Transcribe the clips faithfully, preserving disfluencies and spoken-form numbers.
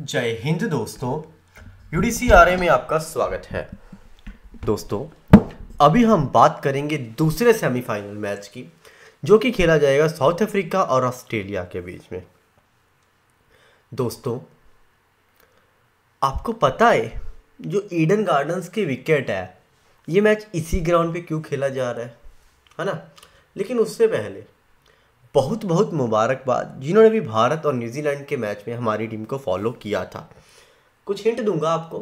जय हिंद दोस्तों, यूडीसीआरए में आपका स्वागत है। दोस्तों अभी हम बात करेंगे दूसरे सेमीफाइनल मैच की, जो कि खेला जाएगा साउथ अफ्रीका और ऑस्ट्रेलिया के बीच में। दोस्तों आपको पता है जो ईडन गार्डन्स के विकेट है, ये मैच इसी ग्राउंड पे क्यों खेला जा रहा है, है ना। लेकिन उससे पहले बहुत बहुत मुबारकबाद जिन्होंने भी भारत और न्यूजीलैंड के मैच में हमारी टीम को फॉलो किया था। कुछ हिंट दूंगा आपको,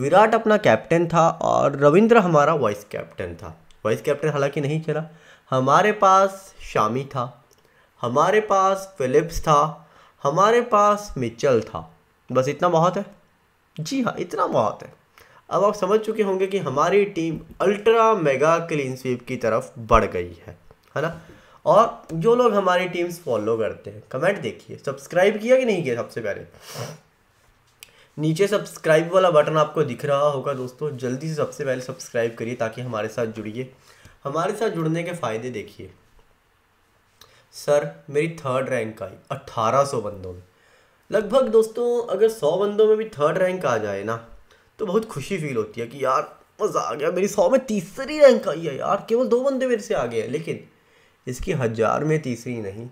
विराट अपना कैप्टन था और रविंद्र हमारा वाइस कैप्टन था। वाइस कैप्टन हालांकि नहीं खेला। हमारे पास शामी था, हमारे पास फिलिप्स था, हमारे पास मिचेल था। बस इतना बहुत है। जी हाँ, इतना बहुत है। अब आप समझ चुके होंगे कि हमारी team ultra mega clean sweep की तरफ बढ़ गई है, है ना। और जो लोग हमारी टीम्स फॉलो करते हैं, कमेंट देखिए, सब्सक्राइब किया कि नहीं किया। सबसे पहले नीचे सब्सक्राइब वाला बटन आपको दिख रहा होगा, दोस्तों जल्दी से सबसे पहले सब्सक्राइब करिए ताकि हमारे साथ जुड़िए। हमारे साथ जुड़ने के फ़ायदे देखिए। सर मेरी थर्ड रैंक आई अट्ठारह सौ बंदों में लगभग। दोस्तों अगर सौ बंदों में भी थर्ड रैंक आ जाए ना, तो बहुत खुशी फील होती है कि यार मज़ा आ गया, मेरी सौ में तीसरी रैंक आई है यार। केवल दो बंदे मेरे से आगे हैं, लेकिन इसकी हज़ार में तीसरी नहीं,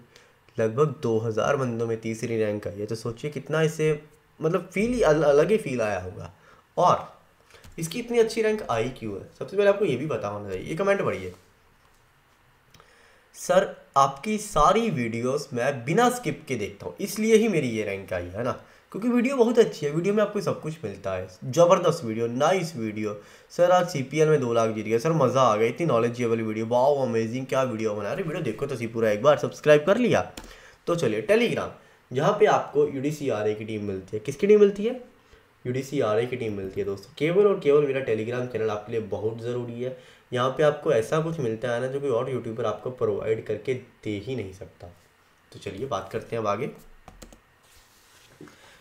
लगभग दो हज़ार बंदों में तीसरी रैंक आई है। तो सोचिए कितना इसे मतलब फील अल, अलग ही फील आया होगा। और इसकी इतनी अच्छी रैंक आई क्यों है, सबसे पहले आपको ये भी पता होना चाहिए। ये कमेंट पढ़िए। सर आपकी सारी वीडियोस मैं बिना स्किप के देखता हूँ, इसलिए ही मेरी ये रैंक आई है ना, क्योंकि वीडियो बहुत अच्छी है। वीडियो में आपको सब कुछ मिलता है, ज़बरदस्त वीडियो, नाइस वीडियो। सर आज सीपीएल में दो लाख जीत गया, सर मज़ा आ गया, इतनी नॉलेजेबल वीडियो, वाओ अमेजिंग, क्या वीडियो बना रहे। वीडियो देखो तो सी पूरा एक बार, सब्सक्राइब कर लिया। तो चलिए टेलीग्राम, जहाँ पे आपको यूडीसीआरए की टीम मिलती है। किसकी टीम मिलती है? यूडीसीआरए की टीम मिलती है। दोस्तों केवल और केवल मेरा टेलीग्राम चैनल आपके लिए बहुत ज़रूरी है। यहाँ पे आपको ऐसा कुछ मिलता है ना, जो कोई और यूट्यूबर आपको प्रोवाइड करके दे ही नहीं सकता। तो चलिए बात करते हैं अब आगे।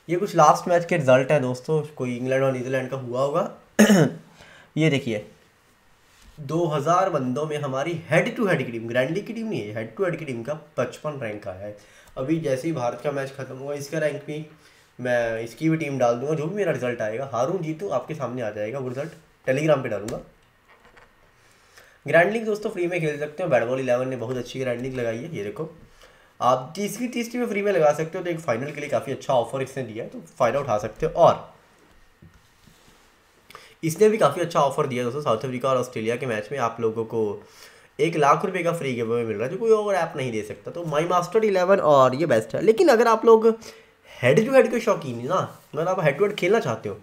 ये कुछ लास्ट मैच के रिजल्ट हैं दोस्तों, कोई इंग्लैंड और नीदरलैंड का हुआ होगा। ये देखिए दो हज़ार बंदों में हमारी हेड टू हेड की टीम, ग्रैंड लीग की टीम नहीं है, हेड टू हेड की टीम का पचपन रैंक आया है। अभी जैसे ही भारत का मैच खत्म हुआ, इसका रैंक भी मैं इसकी भी टीम डाल दूंगा। जो भी मेरा रिजल्ट आएगा, हारूं जीतूं, आपके सामने आ जाएगा वो रिजल्ट, टेलीग्राम पर डालूंगा। ग्रैंड लीग दोस्तों फ्री में खेल सकते हो। बैट बॉल इलेवन ने बहुत अच्छी ग्रैंड लीग लगाई है, ये देखो आप तीसरी तीसरी में फ्री में लगा सकते हो। तो एक फाइनल के लिए काफ़ी अच्छा ऑफर इसने दिया है, तो फ़ायदा उठा सकते हो। और इसने भी काफ़ी अच्छा ऑफर दिया दोस्तों, साउथ अफ्रीका और ऑस्ट्रेलिया के मैच में आप लोगों को एक लाख रुपए का फ्री गिव अवे मिल रहा है, जो कोई और ऐप नहीं दे सकता। तो माई मास्टर इलेवन और ये बेस्ट है। लेकिन अगर आप लोग हेड टू हेड के शौकीन है ना, अगर आप हेड टू हेड खेलना चाहते हो,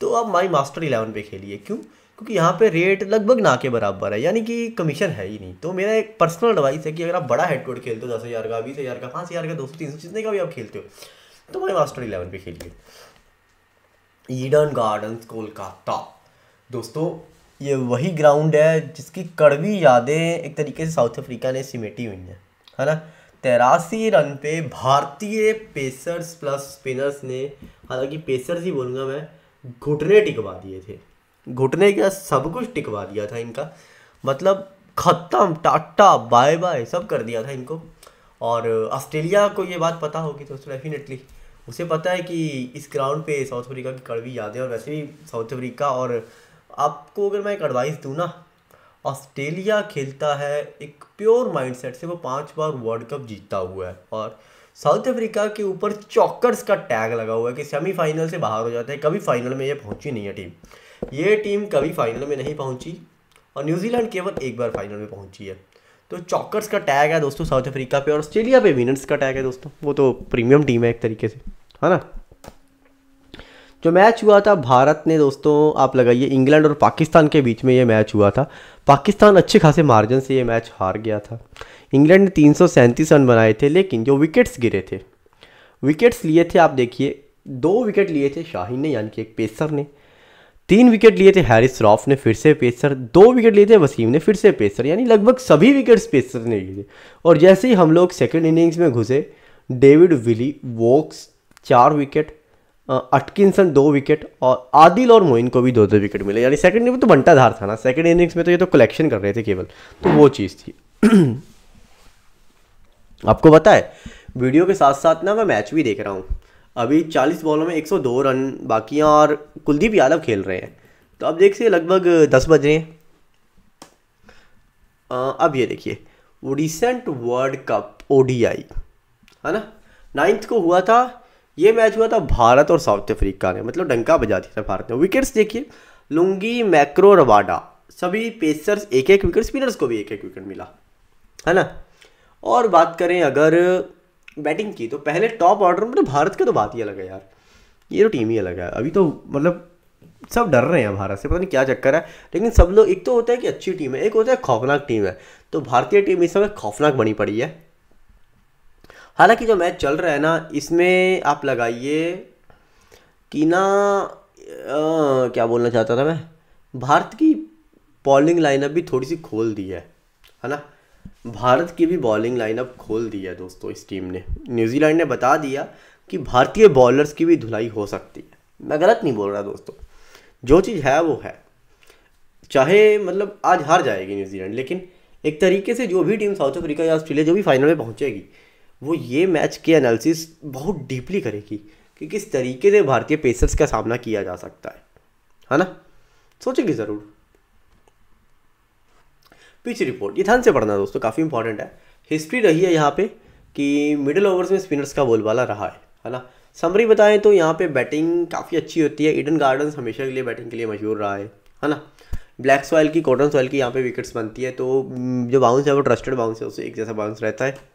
तो आप माई मास्टर इलेवन पर खेलिए। क्यों? क्योंकि यहाँ पे रेट लगभग ना के बराबर है, यानी कि कमीशन है ही नहीं। तो मेरा एक पर्सनल एडवाइस है कि अगर आप बड़ा हेड टू हेड खेलते हो, दस हज़ार का, बीस हज़ार का, पाँच हज़ार का, दो सौ तीन सौ जितने का भी आप खेलते हो, तो माई मास्टर इलेवन पे खेलिए। ईडन गार्डन्स कोलकाता, दोस्तों ये वही ग्राउंड है जिसकी कड़वी यादें एक तरीके से साउथ अफ्रीका ने सिमेटी हुई हैं, है ना। तिरासी रन पे भारतीय पेसर्स प्लस स्पिनर्स ने, हालाँकि पेसर्स ही बोलूँगा मैं, घुटने टिकवा दिए थे। घुटने का सब कुछ टिकवा दिया था इनका, मतलब ख़त्म, टाटा बाय बाय, सब कर दिया था इनको। और ऑस्ट्रेलिया को ये बात पता होगी दोस्तों, डेफिनेटली उसे पता है कि इस ग्राउंड पे साउथ अफ्रीका की कड़वी यादें। और वैसे भी साउथ अफ्रीका, और आपको अगर मैं एक एडवाइस दूँ ना, ऑस्ट्रेलिया खेलता है एक प्योर माइंडसेट से, वो पाँच बार वर्ल्ड कप जीता हुआ है। और साउथ अफ्रीका के ऊपर चॉकर्स का टैग लगा हुआ है कि सेमीफाइनल से बाहर हो जाता है, कभी फाइनल में ये पहुँची नहीं है टीम। ये टीम कभी फाइनल में नहीं पहुंची, और न्यूजीलैंड केवल एक बार फाइनल में पहुंची है। तो चॉकर्स का टैग है दोस्तों साउथ अफ्रीका पे, और ऑस्ट्रेलिया पे विनर्स का टैग है दोस्तों। वो तो प्रीमियम टीम है एक तरीके से, है ना। जो मैच हुआ था भारत ने दोस्तों, आप लगाइए, इंग्लैंड और पाकिस्तान के बीच में ये मैच हुआ था। पाकिस्तान अच्छे खासे मार्जिन से ये मैच हार गया था। इंग्लैंड ने तीन सौ सैंतीस रन बनाए थे, लेकिन जो विकेट्स गिरे थे, विकेट्स लिए थे, आप देखिए दो विकेट लिए थे शाहीन ने, यानी कि एक पेसर ने। तीन विकेट लिए थे हैरिस रॉफ ने, फिर से पेसर। दो विकेट लिए थे वसीम ने, फिर से पेसर। यानी लगभग सभी विकेट्स पेसर ने लिए थे। और जैसे ही हम लोग सेकंड इनिंग्स में घुसे, डेविड विली वोक्स चार विकेट, अटकिंसन दो विकेट, और आदिल और मोइन को भी दो दो विकेट मिले। यानी सेकंड इनिंग में तो बंटाधार था ना, सेकंड इनिंग्स में तो ये तो कलेक्शन कर रहे थे केवल, तो वो चीज़ थी। आपको पता है वीडियो के साथ साथ ना मैं मैच भी देख रहा हूँ। अभी चालीस बॉलों में एक सौ दो रन बाकी हैं और कुलदीप यादव खेल रहे हैं। तो अब देखिए लगभग दस बज रहे हैं। अब ये देखिए रिसेंट वर्ल्ड कप ओडीआई है ना, नाइन्थ को हुआ था ये मैच, हुआ था भारत और साउथ अफ्रीका ने, मतलब डंका बजा दिया था भारत ने। विकेट्स देखिए लुंगी मैक्रो रबाडा, सभी पेसर्स एक एक विकेट, स्पिनर्स को भी एक एक विकेट मिला है ना। और बात करें अगर बैटिंग की तो पहले टॉप ऑर्डर में तो भारत का तो बात ही अलग है यार, ये तो टीम ही अलग है। अभी तो मतलब सब डर रहे हैं भारत से, पता नहीं क्या चक्कर है, लेकिन सब लोग, एक तो होता है कि अच्छी टीम है, एक होता है खौफनाक टीम है। तो भारतीय टीम इस समय खौफनाक बनी पड़ी है। हालांकि जो मैच चल रहा है ना इसमें आप लगाइए कि ना आ, क्या बोलना चाहता था मैं, भारत की बॉलिंग लाइनअप भी थोड़ी सी खोल दी है है ना, भारत की भी बॉलिंग लाइनअप खोल दी है दोस्तों इस टीम ने। न्यूजीलैंड ने बता दिया कि भारतीय बॉलर्स की भी धुलाई हो सकती है। मैं गलत नहीं बोल रहा दोस्तों, जो चीज़ है वो है, चाहे मतलब आज हार जाएगी न्यूजीलैंड, लेकिन एक तरीके से जो भी टीम साउथ अफ्रीका या ऑस्ट्रेलिया जो भी फाइनल में पहुंचेगी वो ये मैच के एनालिसिस बहुत डीपली करेगी कि किस तरीके से भारतीय पेसर्स का सामना किया जा सकता है है ना, सोचेगी ज़रूर। पिच रिपोर्ट ये ध्यान से पढ़ना दोस्तों, काफ़ी इंपॉर्टेंट है। हिस्ट्री रही है यहाँ पे कि मिडिल ओवर्स में स्पिनर्स का बोलबाला रहा है है ना। समरी बताएं तो यहाँ पे बैटिंग काफ़ी अच्छी होती है, ईडन गार्डन्स हमेशा के लिए बैटिंग के लिए मशहूर रहा है है ना। ब्लैक सॉयल की, कॉटन सॉयल की यहाँ पे विकेट्स बनती है, तो जो बाउंस है वो ट्रस्टेड बाउंस है, उससे एक जैसा बाउंस रहता है।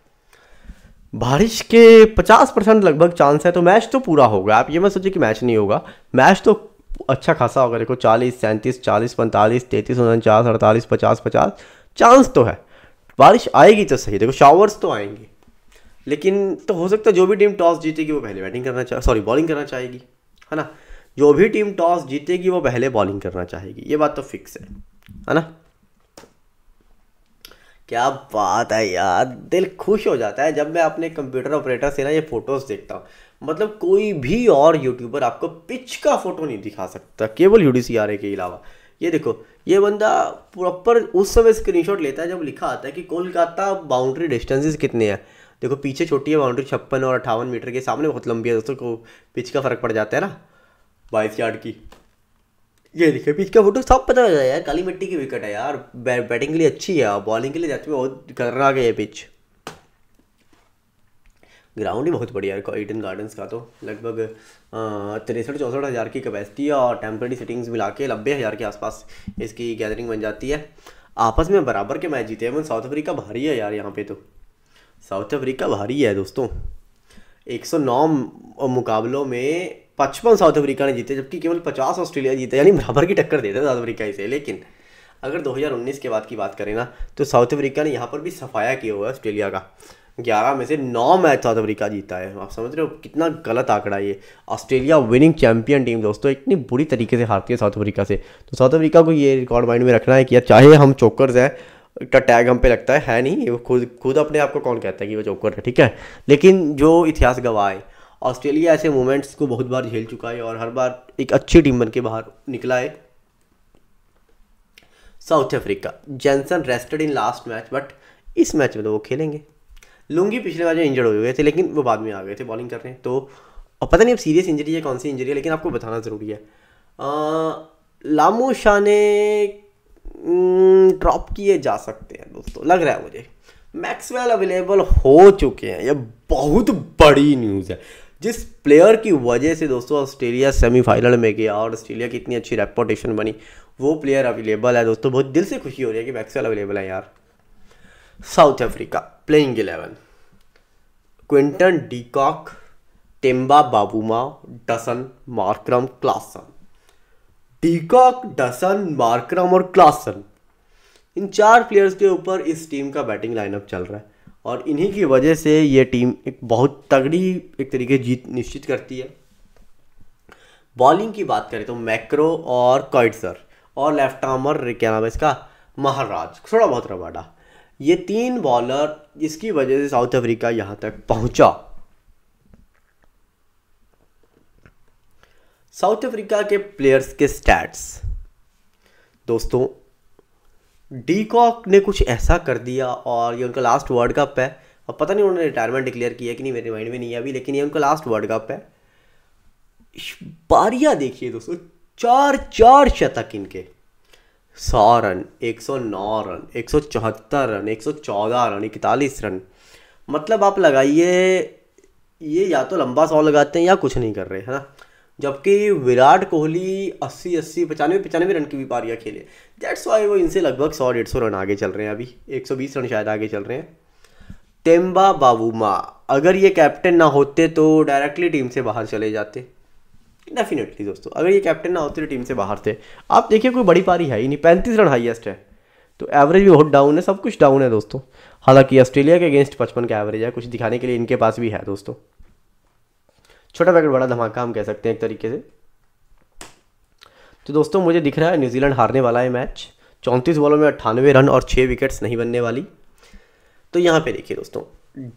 बारिश के पचास परसेंट लगभग चांस है, तो मैच तो पूरा होगा, आप ये मत सोचिए कि मैच नहीं होगा, मैच तो अच्छा खासा होगा। देखो चालीस, सैंतीस, चालीस, पैंतालीस, तैंतीस, उनचास, अड़तालीस, पचास, पचास चांस तो है। बारिश आएगी तो सही, देखो शावर्स तो आएंगे, लेकिन तो हो सकता है जो भी टीम टॉस जीतेगी वो पहले बैटिंग करना चाहे सॉरी बॉलिंग करना चाहेगी है ना, जो भी टीम टॉस जीतेगी वो पहले बॉलिंग करना चाहेगी, ये बात तो फिक्स है है ना। क्या बात है यार, दिल खुश हो जाता है जब मैं अपने कंप्यूटर ऑपरेटर से ना ये फोटोज़ देखता हूँ। मतलब कोई भी और यूट्यूबर आपको पिच का फोटो नहीं दिखा सकता केवल यूडीसीआरए के अलावा। ये देखो ये बंदा प्रॉपर उस समय स्क्रीनशॉट लेता है जब लिखा आता है कि कोलकाता बाउंड्री डिस्टेंसेस कितने हैं। देखो पीछे छोटी है बाउंड्री छप्पन और अट्ठावन मीटर के, सामने बहुत लंबी है दोस्तों, को पिच का फ़र्क पड़ जाता है ना बाईस यार्ड की। ये देखिए पिच का फोटो सब पता चल यार, काली मिट्टी की विकेट है यार, बै, बैटिंग के लिए अच्छी है, बॉलिंग के लिए जाती हुई बहुत खतरनाक है ये पिच। ग्राउंड ही बहुत बढ़िया है ईडन गार्डन्स का, तो लगभग तिरसठ चौंसठ हज़ार की कैपेसिटी है और टेम्परेरी सेटिंग्स मिला के नब्बे हज़ार के आसपास इसकी गैदरिंग बन जाती है। आपस में बराबर के मैच जीते हैं, साउथ अफ्रीका भारी है यार, यहाँ पे तो साउथ अफ्रीका भारी है दोस्तों। एक सौ नौ मुकाबलों में पचपन साउथ अफ्रीका ने जीते, जबकि केवल पचास ऑस्ट्रेलिया जीते, यानी बराबर की टक्कर देते हैं साउथ अफ्रीका इसे। लेकिन अगर दो हज़ार उन्नीस के बाद की बात करें ना तो साउथ अफ्रीका ने यहाँ पर भी सफाया किया हुआ है ऑस्ट्रेलिया का, ग्यारह में से नौ मैच साउथ अफ्रीका जीता है। आप समझ रहे हो कितना गलत आंकड़ा ये, ऑस्ट्रेलिया विनिंग चैंपियन टीम दोस्तों इतनी बुरी तरीके से हारती है साउथ अफ्रीका से। तो साउथ अफ्रीका को ये रिकॉर्ड माइंड में रखना है कि चाहे हम चोकर्स हैं का टैग हम पे लगता है है नहीं, वो खुद खुद अपने आप को कौन कहता है कि वो चौकर है, ठीक है, लेकिन जो इतिहास गवाह है ऑस्ट्रेलिया ऐसे मोमेंट्स को बहुत बार झेल चुका है और हर बार एक अच्छी टीम बन के बाहर निकला है। South Africa Jansen rested in last match, but इस मैच में तो वो खेलेंगे। लुंगी पिछले मैच में इंजर्ड हो गए थे लेकिन वो बाद में आ गए थे बॉलिंग करने, तो पता नहीं अब सीरियस इंजरी है कौन सी इंजरी है, लेकिन आपको बताना ज़रूरी है। लामो शाह ने ड्रॉप किए जा सकते हैं दोस्तों, लग रहा है मुझे। मैक्सवेल अवेलेबल हो चुके हैं, यह बहुत बड़ी न्यूज़ है। जिस प्लेयर की वजह से दोस्तों ऑस्ट्रेलिया सेमीफाइनल में गया और ऑस्ट्रेलिया की इतनी अच्छी रेपुटेशन बनी, वो प्लेयर अवेलेबल है दोस्तों। बहुत दिल से खुशी हो रही है कि मैक्सवेल अवेलेबल है यार। South Africa playing eleven Quinton de Kock, Temba Bavuma, Dussen Markram, Klaasen. De Kock, Dussen, Markram और क्लासन, इन चार प्लेयर्स के ऊपर इस टीम का बैटिंग लाइनअप चल रहा है और इन्हीं की वजह से ये टीम एक बहुत तगड़ी एक तरीके जीत निश्चित करती है। बॉलिंग की बात करें तो मैक्रो और कोएट्ज़ी और लेफ्ट आर्मर क्या नाम है इसका महाराज, थोड़ा बहुत रबाडा, ये तीन बॉलर इसकी वजह से साउथ अफ्रीका यहाँ तक पहुँचा। साउथ अफ्रीका के प्लेयर्स के स्टैट्स दोस्तों, डीकॉक ने कुछ ऐसा कर दिया और ये उनका लास्ट वर्ल्ड कप है, अब पता नहीं उन्होंने रिटायरमेंट डिक्लेयर किया कि नहीं, मेरे माइंड में नहीं है अभी, लेकिन ये उनका लास्ट वर्ल्ड कप है। पारियाँ देखिए दोस्तों, चार चार शतक इनके, सौ रन, एक सौ नौ रन, एक सौ चौहत्तर रन, एक सौ चौदह रन, इकतालीस रन। मतलब आप लगाइए ये या तो लंबा सौ लगाते हैं या कुछ नहीं कर रहे, है ना। जबकि विराट कोहली अस्सी अस्सी पचानवे पचानवे रन की भी पारियाँ खेले, दैट्स वाई वो इनसे लगभग सौ डेढ़ सौ रन आगे चल रहे हैं, अभी एक सौ बीस रन शायद आगे चल रहे हैं। टेम्बा बावूमा, अगर ये कैप्टन ना होते तो डायरेक्टली टीम से बाहर चले जाते, डेफिनेटली दोस्तों। अगर ये कैप्टन ना होते तो टीम से बाहर थे। आप देखिए कोई बड़ी पारी है ही नहीं, पैंतीस रन हाईएस्ट है, तो एवरेज भी बहुत डाउन है, सब कुछ डाउन है दोस्तों। हालांकि ऑस्ट्रेलिया के अगेंस्ट पचपन का एवरेज है, कुछ दिखाने के लिए इनके पास भी है दोस्तों। छोटा पैकेट बड़ा धमाका हम कह सकते हैं एक तरीके से। तो दोस्तों मुझे दिख रहा है न्यूजीलैंड हारने वाला है मैच, चौंतीस बॉलों में अट्ठानवे रन और छः विकेट्स नहीं बनने वाली। तो यहाँ पे देखिए दोस्तों,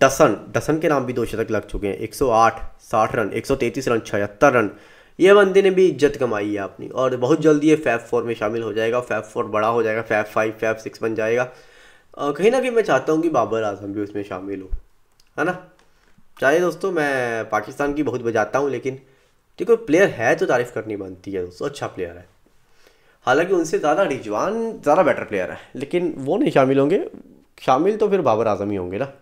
डसन डसन के नाम भी दो शतक लग चुके हैं, एक सौ आठ, साठ रन, एक सौ तैंतीस रन, छिहत्तर रन। ये बंदे ने भी इज्जत कमाई है अपनी, और बहुत जल्दी ये फैब फोर में शामिल हो जाएगा, फैब फोर बड़ा हो जाएगा, फैब फाइव फैब सिक्स बन जाएगा। कहीं ना कहीं मैं चाहता हूँ कि बाबर आजम भी उसमें शामिल हो, है ना। चाहे दोस्तों मैं पाकिस्तान की बहुत बजाता हूँ, लेकिन ठीक कोई प्लेयर है तो तारीफ़ करनी बनती है दोस्तों, अच्छा प्लेयर है। हालाँकि उनसे ज़्यादा रिजवान ज़्यादा बेटर प्लेयर है, लेकिन वो नहीं शामिल होंगे, शामिल तो फिर बाबर आजम ही होंगे ना।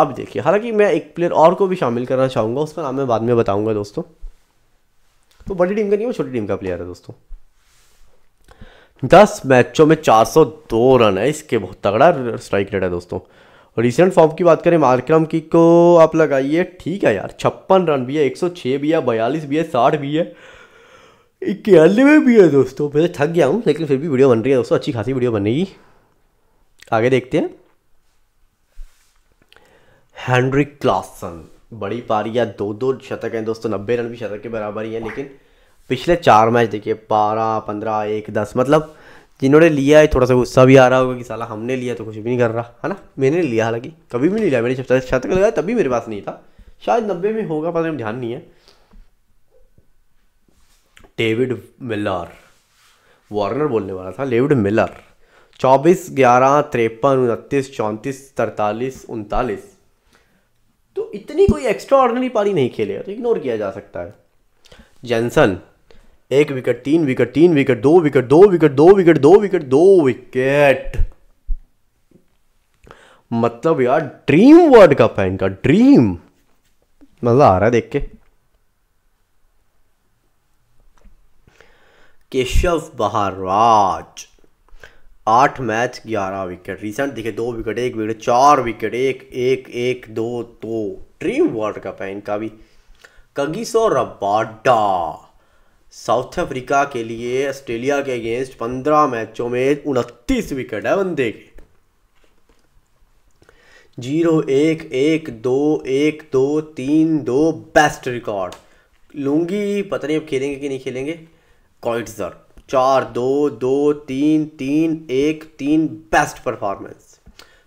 अब देखिए, हालांकि मैं एक प्लेयर और को भी शामिल करना चाहूँगा, उसका नाम मैं बाद में बताऊँगा दोस्तों। तो बड़ी टीम का नहीं, वो छोटी टीम का प्लेयर है दोस्तों। दस मैचों में चार सौ दो रन है, इसके बहुत तगड़ा स्ट्राइक रेट है दोस्तों। रिसेंट फॉर्म की बात करें मार्करम की, को आप लगाइए ठीक है यार, छप्पन रन भी है, एक सौ छह भी है, बयालीस भी है, साठ भी है, इक्यानवे भी है दोस्तों। मैं थक गया हूँ, लेकिन फिर भी वीडियो बन रही है दोस्तों, अच्छी खासी वीडियो बनेगी, आगे देखते हैं। हेनरिक क्लासन, बड़ी पारियाँ, दो दो शतक हैं दोस्तों, नब्बे रन भी शतक के बराबर ही हैं। लेकिन पिछले चार मैच देखिए, बारह पंद्रह एक दस, मतलब जिन्होंने लिया है थोड़ा सा गुस्सा भी आ रहा होगा कि साला हमने लिया तो कुछ भी नहीं कर रहा, है ना। मैंने लिया, हालांकि कभी भी नहीं लिया, मैंने जब शतक लगाया तभी मेरे पास नहीं था, शायद नब्बे में होगा, पर ध्यान नहीं है। डेविड मिलर, वार्नर बोलने वाला था, डेविड मिलर चौबीस ग्यारह तिरपन उनतीस चौंतीस तरतालीस उनतालीस, तो इतनी कोई एक्स्ट्रा ऑर्डिनरी पारी नहीं खेले, तो इग्नोर किया जा सकता है। जैनसन एक विकेट, तीन विकेट, तीन विकेट, दो विकेट, दो विकेट, दो विकेट, दो विकेट, दो विकेट, मतलब यार ड्रीम वर्ल्ड कप है इनका, ड्रीम, मजा आ रहा है देख के। केशव महाराज आठ मैच ग्यारह विकेट, रिसेंट दिखे दो विकेट, एक विकेट, चार विकेट, एक एक एक दो, तो ड्रीम वर्ल्ड कप है इनका भी। कगिसो रबाडा साउथ अफ्रीका के लिए ऑस्ट्रेलिया के अगेंस्ट पंद्रह मैचों में उनतीस विकेट है बंदे के, जीरो एक एक दो एक दो तीन दो, बेस्ट रिकॉर्ड। लुंगी पता नहीं अब खेलेंगे कि नहीं खेलेंगे, कोएट्ज़र चार दो दो तीन तीन एक तीन, बेस्ट परफॉर्मेंस।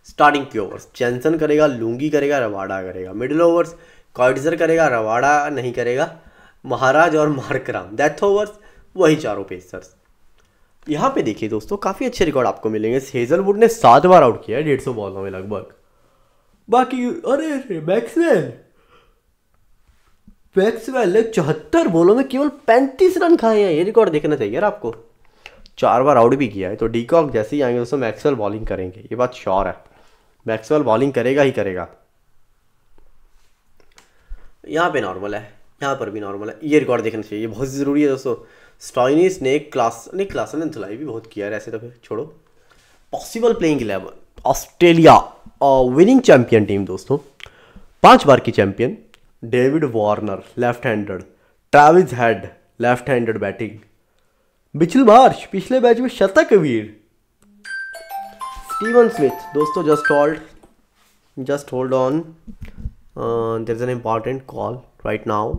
स्टार्टिंग के ओवर्स जैनसन करेगा, लुंगी करेगा, रवाड़ा करेगा। मिडिल ओवर्स कोएट्ज़र करेगा, रवाड़ा नहीं करेगा, महाराज और मार्करम। डेथ ओवर्स वही चारों पेसर्स। यहाँ पे देखिए दोस्तों, काफ़ी अच्छे रिकॉर्ड आपको मिलेंगे। हेजलवुड ने सात बार आउट किया है डेढ़ सौ बॉलों में लगभग, बाकी अरे मैक्सवेल मैक्सवेल ने चौहत्तर बॉलों में केवल पैंतीस रन खाए हैं, ये रिकॉर्ड देखना चाहिए यार आपको। चार बार आउट भी किया है, तो डीकॉक जैसे ही आएंगे दोस्तों मैक्सवेल बॉलिंग करेंगे, ये बात श्योर है, मैक्सवेल बॉलिंग करेगा ही करेगा। यहाँ पे नॉर्मल है, यहाँ पर भी नॉर्मल है, ये रिकॉर्ड देखना चाहिए, ये बहुत ज़रूरी है दोस्तों। स्टॉइनिस ने क्लास ने क्लासन ने धुलाई भी बहुत किया है, ऐसे तो फिर छोड़ो। Possible playing eleven, Australia winning champion team दोस्तों, पाँच बार की champion. David Warner left handed, Travis Head left handed batting, Mitchell Marsh पिछले मैच में शतक वीर, स्टीवन स्मिथ दोस्तों, just hold just hold on, there is an important call right now,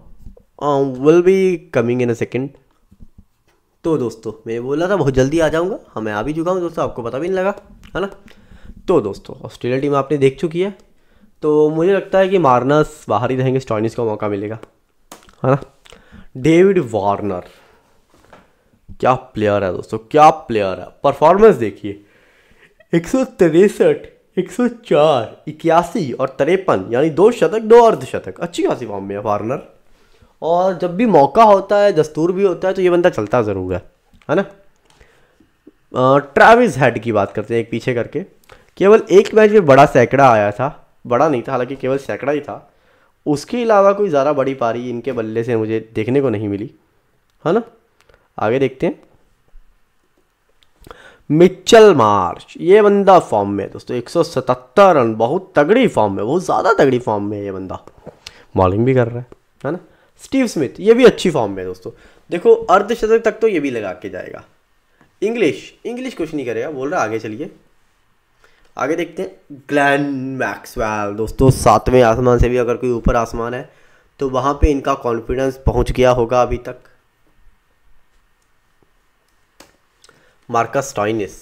will be coming in a second. तो दोस्तों मैं बोला था बहुत जल्दी आ जाऊंगा, हाँ मैं आ भी चुका हूँ दोस्तों, आपको पता भी नहीं लगा, है ना। तो दोस्तों ऑस्ट्रेलिया टीम आपने देख चुकी है, तो मुझे लगता है कि मार्नस बाहर ही रहेंगे, स्टॉइनिस को मौका मिलेगा, है ना। डेविड वार्नर क्या प्लेयर है दोस्तों, क्या प्लेयर है, परफॉर्मेंस देखिए, एक सौ तिरसठ एक सौ चार इक्यासी और तिरपन, यानी दो शतक दो अर्धशतक, अच्छी खासी फॉर्म में है वार्नर। और जब भी मौका होता है, दस्तूर भी होता है, तो ये बंदा चलता ज़रूर है, है ना। ट्रैविस हेड की बात करते हैं एक पीछे करके। केवल एक मैच में बड़ा सैकड़ा आया था, बड़ा नहीं था हालांकि, केवल सैकड़ा ही था। उसके अलावा कोई ज़्यादा बड़ी पारी इनके बल्ले से मुझे देखने को नहीं मिली, है ना। आगे देखते हैं मिचेल मार्श। ये बंदा फॉर्म में है दोस्तों, एक सौ सतहत्तर रन, बहुत तगड़ी फॉर्म में, बहुत ज़्यादा तगड़ी फॉर्म में है ये बंदा, बॉलिंग भी कर रहा है, है ना। स्टीव स्मिथ ये भी अच्छी फॉर्म में है दोस्तों, देखो अर्धशतक तक तो ये भी लगा के जाएगा। इंग्लिश इंग्लिश कुछ नहीं करेगा, बोल रहा आगे चलिए। आगे देखते हैं ग्लेन मैक्सवेल दोस्तों, सातवें आसमान से भी अगर कोई ऊपर आसमान है तो वहाँ पे इनका कॉन्फिडेंस पहुँच गया होगा अभी तक। मार्कस स्टॉइनिस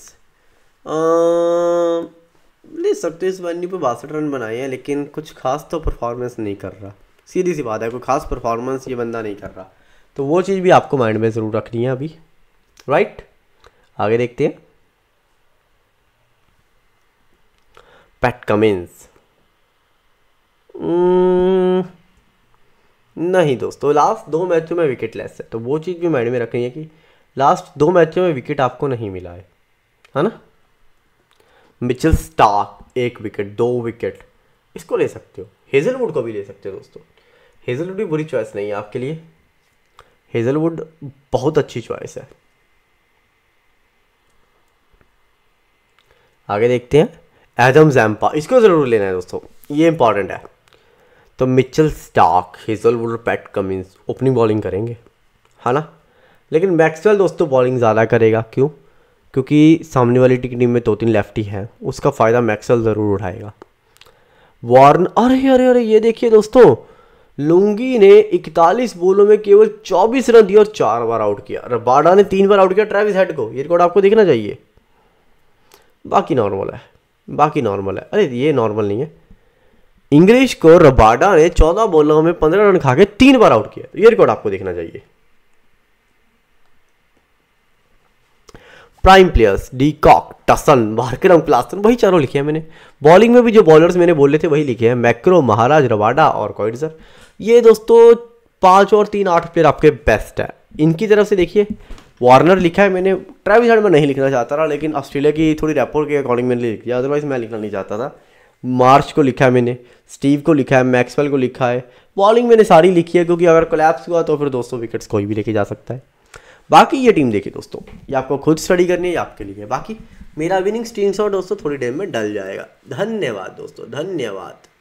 ले सकते, इस वनडे पे बासठ रन बनाए हैं लेकिन कुछ खास तो परफॉर्मेंस नहीं कर रहा, सीधी सी बात है, कोई खास परफॉर्मेंस ये बंदा नहीं कर रहा, तो वो चीज़ भी आपको माइंड में ज़रूर रखनी है अभी, राइट। आगे देखते हैं पैट कमिंस। नहीं दोस्तों, लास्ट दो मैचों में विकेट लेस है, तो वो चीज़ भी माइंड में रखनी है कि लास्ट दो मैचों में विकेट आपको नहीं मिला है, है ना। मिचेल स्टार्क एक विकेट, दो विकेट, इसको ले सकते हो। हेजलवुड को भी ले सकते हो दोस्तों, हेजलवुड भी बुरी चॉइस नहीं है आपके लिए, हेजलवुड बहुत अच्छी चॉइस है। आगे देखते हैं एडम जैम्पा, इसको ज़रूर लेना है दोस्तों, ये इंपॉर्टेंट है। तो मिचेल स्टार्क, हेजलवुड और पैट कमिंस ओपनिंग बॉलिंग करेंगे, है ना। लेकिन मैक्सवेल दोस्तों बॉलिंग ज़्यादा करेगा, क्यों? क्योंकि सामने वाली टीम में दो तीन लेफ्टी हैं, उसका फ़ायदा मैक्सवेल ज़रूर उठाएगा। वार्न, अरे अरे अरे ये देखिए दोस्तों, लुंगी ने इकतालीस बॉलों में केवल चौबीस रन दिए और चार बार आउट किया। रबाडा ने तीन बार आउट किया ट्रैविस हेड को, ये रिकॉर्ड आपको देखना चाहिए। बाकी नॉर्मल है, बाकी नॉर्मल है, अरे ये नॉर्मल नहीं है। इंग्लिश को रबाडा ने चौदह बॉलों में पंद्रह रन खा के तीन बार आउट किया, ये रिकॉर्ड आपको देखना चाहिए। Prime players de Kock, Dussen, Markram, Klaasen, वही चारों लिखे हैं मैंने। बॉलिंग में भी जो बॉलर्स मैंने बोले थे वही लिखे हैं, मैक्रो, महाराज, रवाडा और कोएट्ज़ी। ये दोस्तों पाँच और तीन आठ प्लेयर आपके बेस्ट है इनकी तरफ से। देखिए वार्नर लिखा है मैंने, ट्रैविस हेड में नहीं लिखना चाहता था लेकिन ऑस्ट्रेलिया की थोड़ी रैपोर्ट के अकॉर्डिंग मैंने लिख दिया, अदरवाइज मैं लिखना नहीं चाहता था। मार्च को लिखा है मैंने, स्टीव को लिखा है, मैक्सवेल को लिखा है। बॉलिंग मैंने सारी लिखी है क्योंकि अगर कोलैप्स हुआ तो फिर दोस्तों विकेट्स कोई भी लेके जा सकता है। बाकी ये टीम देखिए दोस्तों, ये आपको खुद स्टडी करनी है, आपके लिए। बाकी मेरा विनिंग स्क्रीनशॉट दोस्तों थोड़ी देर में डल जाएगा। धन्यवाद दोस्तों, धन्यवाद।